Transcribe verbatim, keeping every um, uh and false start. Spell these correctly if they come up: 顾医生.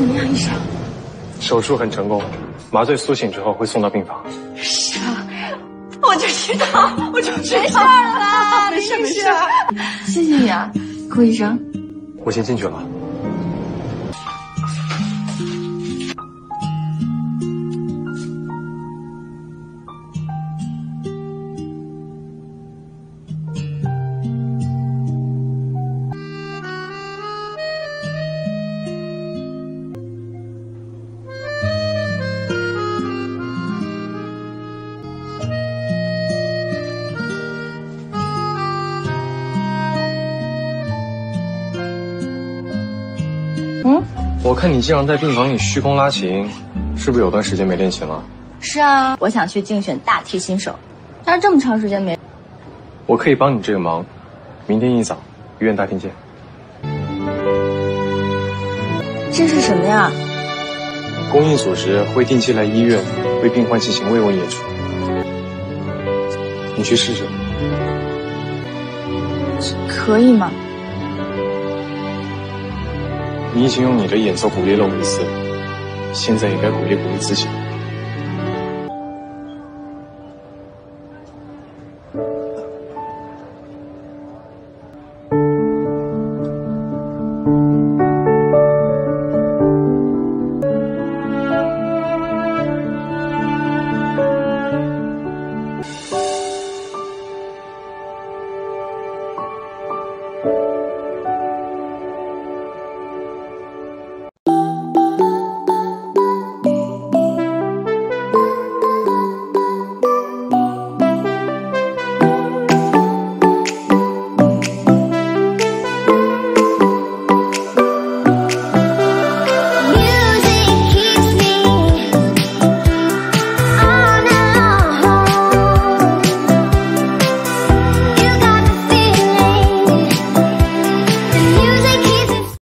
怎么样，医生？手术很成功，麻醉苏醒之后会送到病房。是啊，我就知道，我就知道了，没事没事，谢谢你啊，顾医生。我先进去了。 我看你经常在病房里虚空拉琴，是不是有段时间没练琴了？是啊，我想去竞选大替新手，但是这么长时间没……我可以帮你这个忙，明天一早医院大厅见。这是什么呀？公益组织会定期来医院为病患进行慰问演出，你去试试。可以吗？ 你已经用你的演奏鼓励了我一次，现在也该鼓励鼓励自己。